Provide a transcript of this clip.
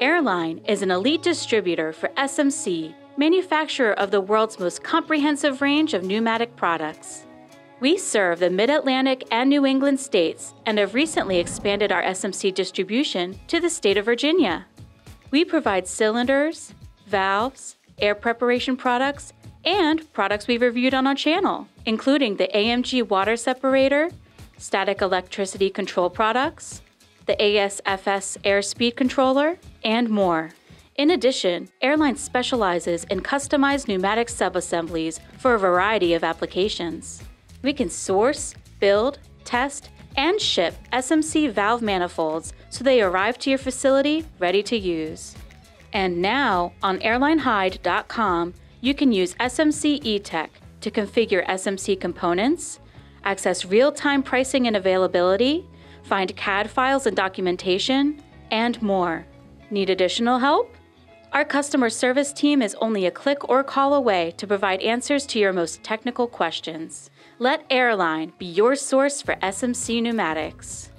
Airline is an elite distributor for SMC, manufacturer of the world's most comprehensive range of pneumatic products. We serve the Mid-Atlantic and New England states and have recently expanded our SMC distribution to the state of Virginia. We provide cylinders, valves, air preparation products, and products we've reviewed on our channel, including the AMG water separator, static electricity control products, the ASFS airspeed controller, and more. In addition, Airline specializes in customized pneumatic subassemblies for a variety of applications. We can source, build, test, and ship SMC valve manifolds so they arrive to your facility ready to use. And now, on airlinehyd.com, you can use SMC eTech to configure SMC components, access real-time pricing and availability, find CAD files and documentation, and more. Need additional help? Our customer service team is only a click or call away to provide answers to your most technical questions. Let Airline be your source for SMC pneumatics.